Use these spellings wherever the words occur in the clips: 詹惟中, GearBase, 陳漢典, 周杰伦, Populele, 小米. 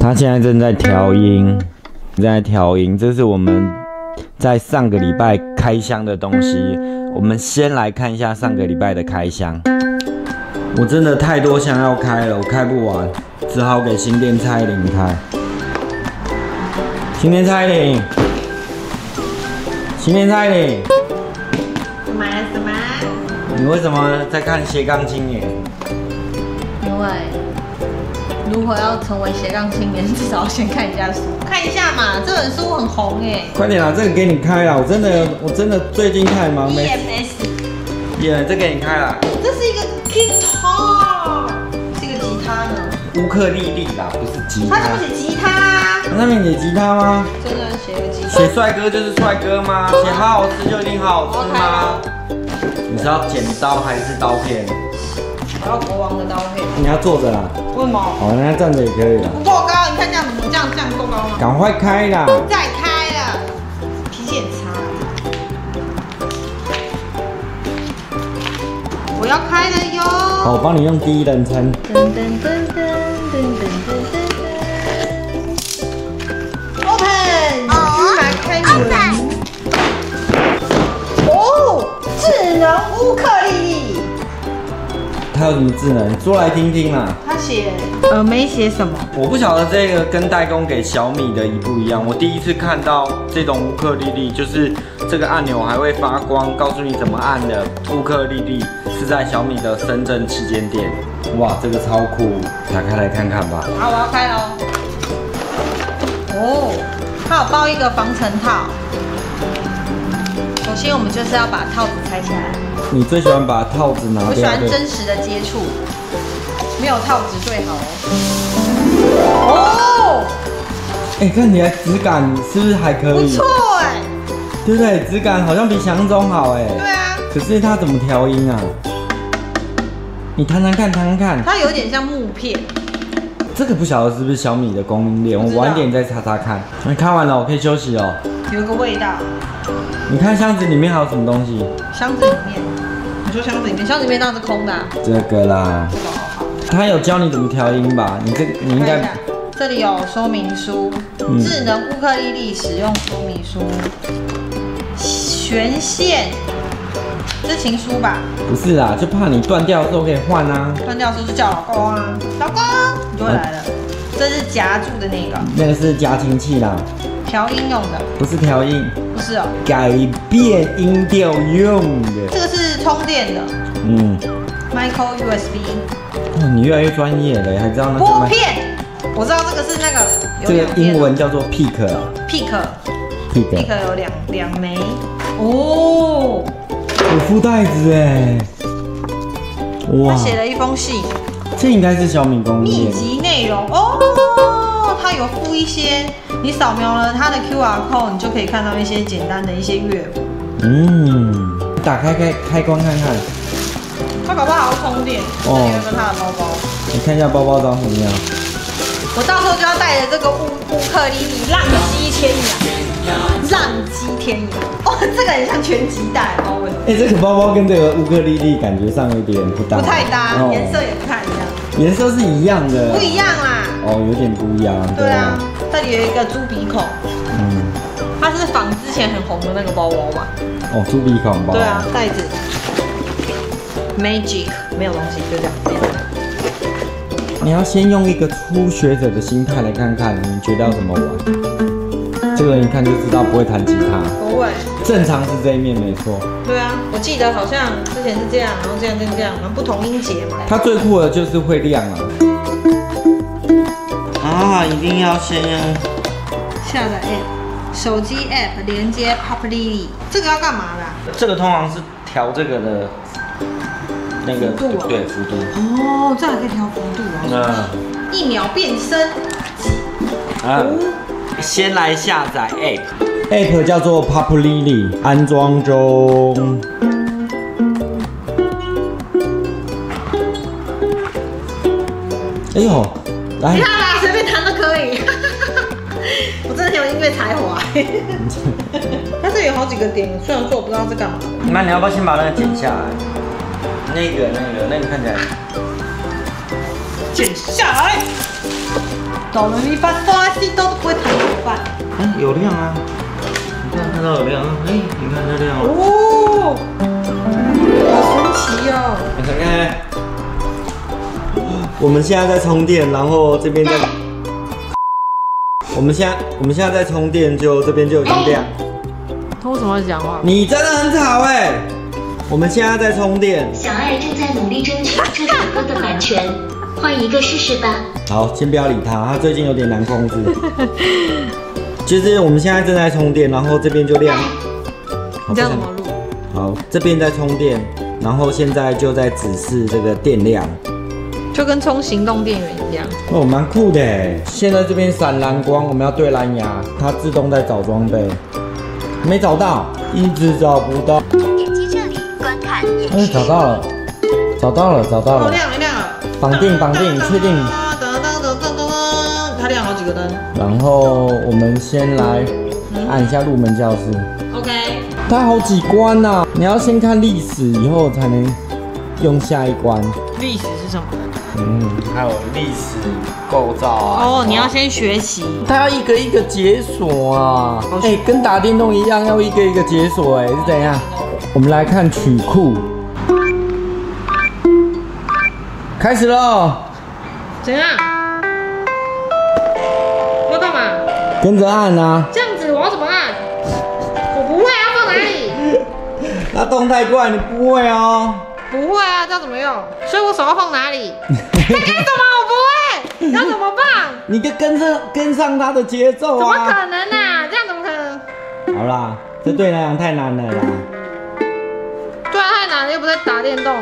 他现在正在调音，这是我们在上个礼拜开箱的东西。我们先来看一下上个礼拜的开箱。我真的太多箱要开了，我开不完，只好给新店蔡依林开。新店蔡依林，什么？你为什么在看斜杠青年？因为。 如果要成为斜杠青年，至少要先看一下书，看一下嘛。这本书很红哎，快点啦，这个给你开啦！我真的最近太忙没。EMS， 耶，这给你开啦。这是一个 guitar， 是一个吉他呢。乌克丽丽啦，不是吉他。它上面写吉他。它上面写吉他吗？真的写个吉他。写帅哥就是帅哥吗？写好好吃就一定好好吃吗？你知道剪刀还是刀片？ 我要国王的刀片。你要坐着啦。为什么？哦，那站着也可以啦。不够高，你看这样怎么这样够高吗？赶快开啦！再开啦！脾气很差。我要开了哟。好，我帮你用第一人称。Open。哦。来开门。哦，智能乌克丽丽。 还有什么智能？说来听听啦。他写，没写什么。我不晓得这个跟代工给小米的一不一样。我第一次看到这种乌克丽丽，就是这个按钮还会发光，告诉你怎么按的乌克丽丽，是在小米的深圳旗舰店。哇，这个超酷！打开来看看吧。好，我要开喽。哦，它有包一个防尘套。首先，我们就是要把套子拆起来。 你最喜欢把套子拿掉？我喜欢真实的接触，没有套子最好哦。哎，看起来质感是不是还可以？不错哎，对不对？质感好像比想象中好哎。对啊。可是它怎么调音啊？你弹弹看。它有点像木片。这个不晓得是不是小米的供应链，我晚点再查查看。那看完了，我可以休息哦。有一个味道。你看箱子里面还有什么东西？箱子里面。 你说箱子里面，当然是空的、啊。这个啦，这个好好。他有教你怎么调音吧？你应该。这里有说明书，智能乌克丽丽使用说明书，弦线，这是情书吧？不是啦，就怕你断掉的时候可以换啊。断掉的时候就叫老公啊，老公你就会来了。这是夹住的那个，那个是夹琴器啦，调音用的，不是调音，不是哦，改变音调用的，这个是。 充电的，micro USB。哦，你越来越专业了，还知道那拨片。我知道这个是那个，这个英文叫做 peak 有两枚。哦，有附带子哎。哇，他写了一封信，这应该是小米供应链。秘籍内容哦，它有附一些，你扫描了它的 QR code， 你就可以看到一些简单的一些乐谱。嗯。 打开开关看看，它搞不好充电。哦，有没有它的包包？你看一下包包长什么样。我到时候就要带着这个乌克丽丽浪迹天涯，哦，这个很像拳击带，不知道为什么。哎，这个包包跟这个乌克丽丽感觉上有点不搭，不太搭，颜色也不太一样。颜色是一样的，不一样啦。哦，有点不一样。对啊，这里有一个猪鼻孔。嗯。 它是仿之前很红的那个包包吧？哦，猪鼻孔包。对啊，袋子 ，magic 没有东西，就这样。你要先用一个初学者的心态来看看，你觉得要怎么玩？这个人一看就知道不会弹吉他。不会。正常是这一面没错。对啊，我记得好像之前是这样，然后这样，然后不同音节嘛。它最酷的就是会亮啊！啊，一定要先下载 app。 手机 app 连接 Populele， 这个要干嘛啦？这个通常是调这个的那个度，对幅度。哦，这还可以调幅度啊！一秒变身。先来下载 app，app 叫做 Populele， 安装中。哎呦，来！不要啦，随便弹都可以。我真的有音乐才华，但是有好几个点，虽然说我不知道是干嘛。那你要不要先把那个剪下来？那个看起来，剪下来。哆来咪发嗦啦西哆都不会弹怎么办？哎，有亮啊！你看看到有亮啊！哎，你看这亮了。哦，好神奇哦！你看看，我们现在在充电，然后这边在，我们现在在充电，就这边就有亮。他为什么要讲话？你真的很吵哎！ 我们现在在充电，小爱正在努力争取这首歌的版权，换一个试试吧。好，先不要理他，他最近有点难控制。就是我们现在正在充电，然后这边就亮。你这样怎么录？好，这边在充电，然后现在就在指示这个电量，就跟充行动电源一样。哦，蛮酷的。现在这边闪蓝光，我们要对蓝牙，它自动在找装备，没找到，一直找不到。 哎，找到了，找到了，找到了！亮了，亮了！绑定，绑定，确定。它亮好几个灯。然后我们先来按一下入门教室。OK。它好几关呐，你要先看历史，以后才能用下一关。历史是什么？嗯，还有历史构造啊。哦，你要先学习。它要一个一个解锁啊！哎，跟打电动一样，要一个一个解锁。哎，是怎样？ 我们来看曲库，开始喽！怎样？我干嘛？跟着按啊！这样子我要怎么按？我不会啊，放哪里？那动太快，你不会哦。不会啊，这样怎么用？所以我手要放哪里？在干什么？我不会，要怎么办？你就跟上他的节奏啊！怎么可能啊？这样怎么可能？好啦，这对来讲太难了啦。 又不在打电动，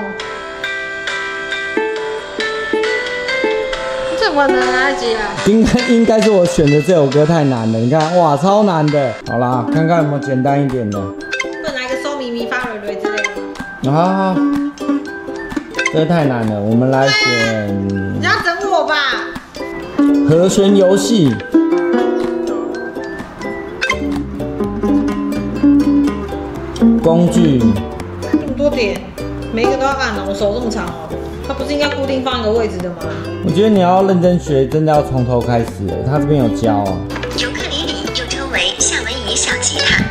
这么难来得及啊？应该是我选的这首歌太难了，你看，哇，超难的。好啦，看看有没有简单一点的。不来个收咪咪发蕊蕊之类的。好好，这太难了，我们来选。你要整我吧？和弦游戏。 工具。 多点，每一个都要按哦。我手这么长哦，它不是应该固定放一个位置的吗？我觉得你要认真学，真的要从头开始。它这边有教哦。尤克里里又称为夏威夷小吉他，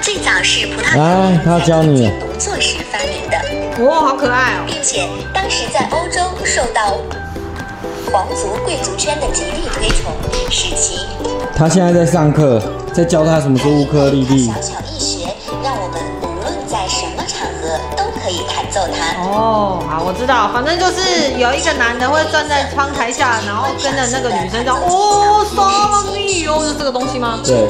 最早是葡萄牙人在进行农作时发明的。哇、哦，好可爱哦！并且当时在欧洲受到皇族贵族圈的极力推崇，使其……他现在在上课，在教他什么是乌克丽丽。 哦，好，我知道，反正就是有一个男的会站在窗台下，然后跟着那个女生叫哦，沙咪哦，是这个东西吗？对。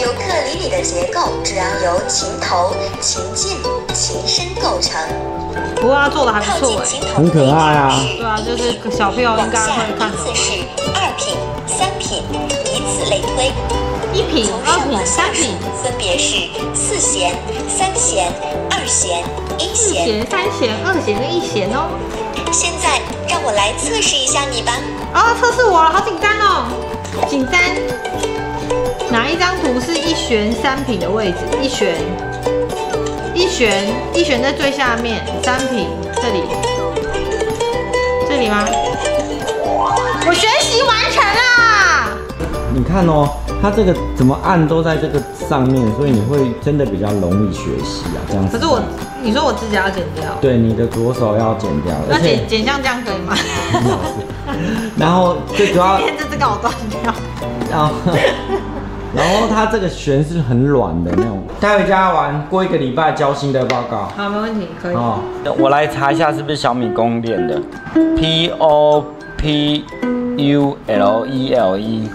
尤克里里的结构主要由琴头、琴颈、琴身构成。不过他做的还不错哎，很可爱啊。对啊，就是小朋友应该会看懂。是二品、三品，以此类推。 一品、二品、三品分别是四弦、三弦、二弦、一弦、四弦、三弦、二弦跟一弦哦。现在让我来测试一下你吧。哦，测试我了，好紧张哦！紧张。哪一张图是一弦三品的位置？一弦，一弦，一弦在最下面，三品这里，这里吗？我学习完成啦！你看哦。 它这个怎么按都在这个上面，所以你会真的比较容易学习啊，这样子。可是我，你说我指甲要剪掉？对，你的左手要剪掉。那剪像这样可以吗？然后最主要，今天这个我断掉。然后它这个弦是很软的那种，带回家玩，过一个礼拜交新的报告。好，没问题，可以。哦，我来查一下是不是小米公链的 ，Populele。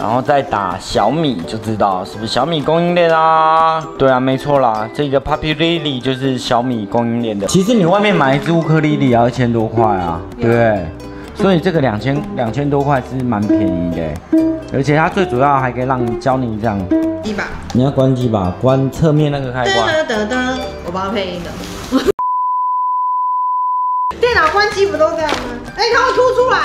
然后再打小米就知道是不是小米供应链啦？对啊，没错啦，这个 Populele 就是小米供应链的。其实你外面买一支乌克丽丽也要1000多块啊，对不对？所以这个2000多块是蛮便宜的，而且它最主要还可以让你教你这样。机吧，你要关机吧，关侧面那个开关。噔噔噔，我帮他配音的。电脑关机不都这样吗？哎，它会凸出来哎。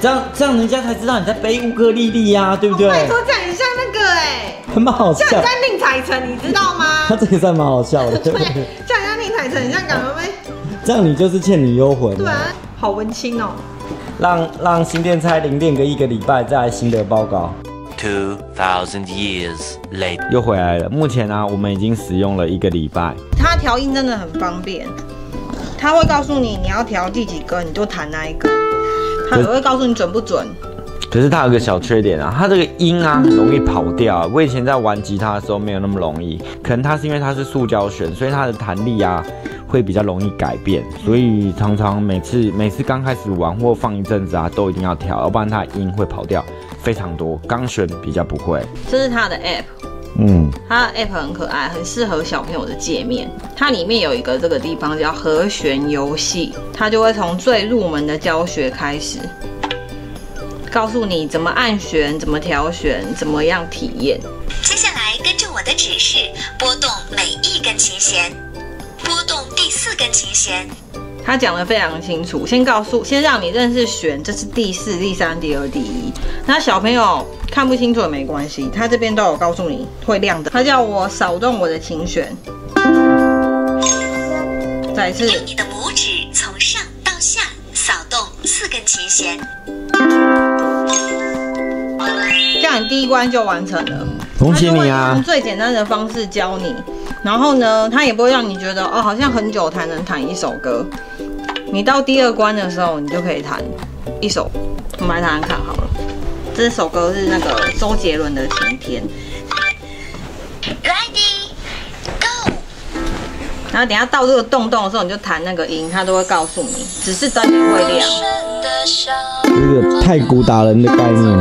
这样人家才知道你在背乌克丽丽呀，对不对？我跟你说，这样很像那个哎，蛮好笑。像在宁采臣，你知道吗？他这个算蛮好笑的。对，像人家宁采臣，很像港妹妹。这样你就是倩女幽魂。对啊。好温馨哦。让新店蔡玲练个一个礼拜，再来心得报告。2000 years later， 又回来了。目前啊，我们已经使用了一个礼拜。它调音真的很方便，它会告诉你你要调第几根，你就弹哪一根，它也会告诉你准不准。可是它有个小缺点啊，它这个音啊很容易跑掉啊。我以前在玩吉他的时候没有那么容易，可能它是因为它是塑胶弦，所以它的弹力啊会比较容易改变，所以常常每次刚开始玩或放一阵子啊，都一定要调，要不然它的音会跑掉非常多。钢弦比较不会。这是它的 app。 它的 app 很可爱，很适合小朋友的界面。它里面有一个这个地方叫和弦游戏，它就会从最入门的教学开始，告诉你怎么按弦、怎么调弦、怎么样体验。接下来跟着我的指示，拨动每一根琴弦，拨动第四根琴弦。它讲得非常清楚，先让你认识弦，这是第四、第三、第二、第一。那小朋友看不清楚也没关系，它这边都有告诉你会亮的。它叫我扫动我的琴弦，再一次，用你的拇指从上到下扫动四根琴弦，这样你第一关就完成了。恭喜你啊！用最简单的方式教你。然后呢，它也不会让你觉得哦，好像很久才能弹一首歌。你到第二关的时候，你就可以弹一首。我们来弹弹看好了。这首歌是那个周杰伦的《晴天》。Ready, go。然后等一下到这个洞的时候，你就弹那个音，它都会告诉你。只是真的会亮。这个太鼓达人的概念。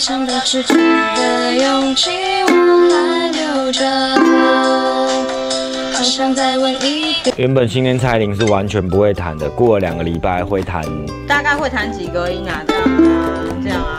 想到失去的勇气，我还留着。好想再问一遍。原本新年蔡玲是完全不会弹的，过了2个礼拜会弹，大概会弹几个音啊？这样啊。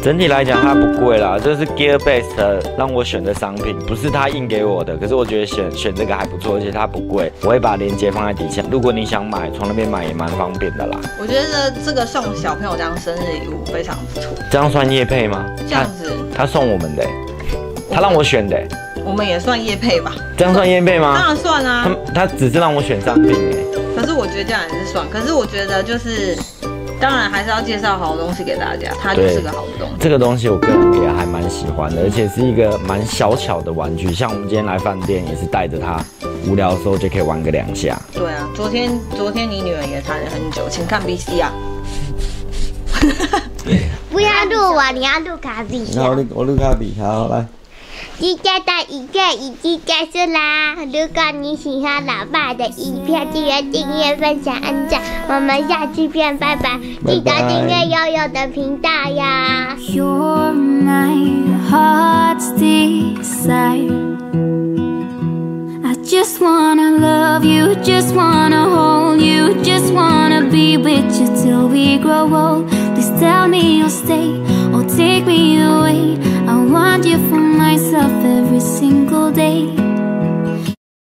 整体来讲它不贵啦，这是 GearBase 的让我选的商品，不是他印给我的，可是我觉得选这个还不错，而且它不贵。我会把链接放在底下，如果你想买，从那边买也蛮方便的啦。我觉得这个送小朋友当生日礼物非常不错。这样算业配吗？这样子，他送我们的，他让我选的，我们也算业配吧？这样算业配吗？当然算啊。他只是让我选商品可是我觉得这样也是算，可是我觉得就是。 当然还是要介绍好东西给大家，它就是个好东西。这个东西我个人也还蛮喜欢的，而且是一个蛮小巧的玩具。像我们今天来饭店也是带着它，无聊的时候就可以玩个2下。对啊，昨天你女儿也弹了很久，请看 BC 啊。不要录我，你要录卡比。好，我录卡比，好来。 今天的影片已经结束啦！如果你喜欢老爸的影片，记得订阅、分享、按赞。我们下期见，拜拜！记得订阅悠悠的频道呀。You're my heart's desire. I just wanna love you, just wanna hold you, just wanna be with you till we grow old. Please tell me you'll stay or take me away. I want you for myself every single day.